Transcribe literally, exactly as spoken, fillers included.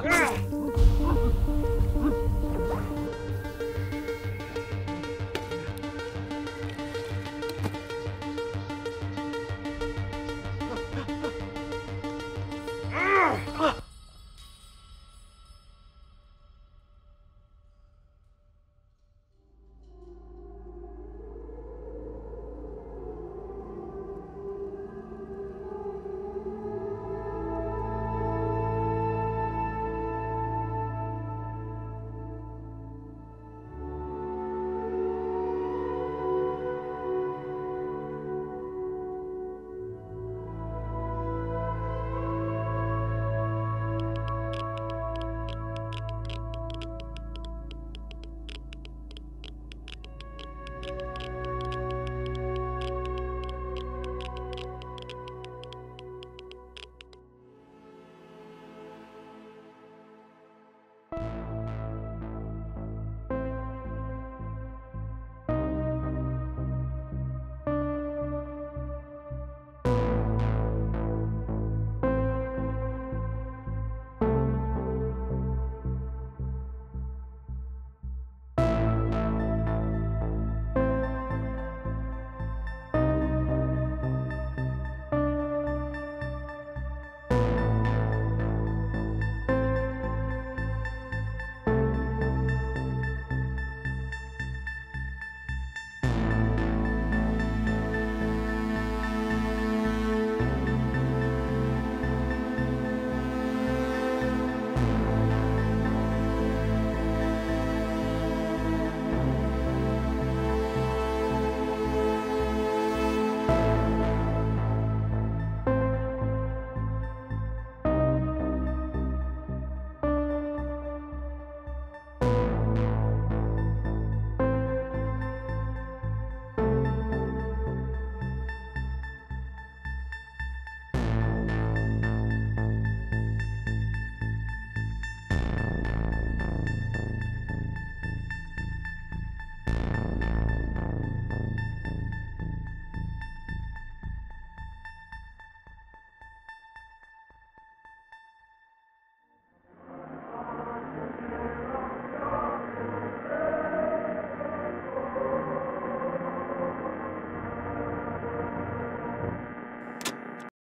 Ah!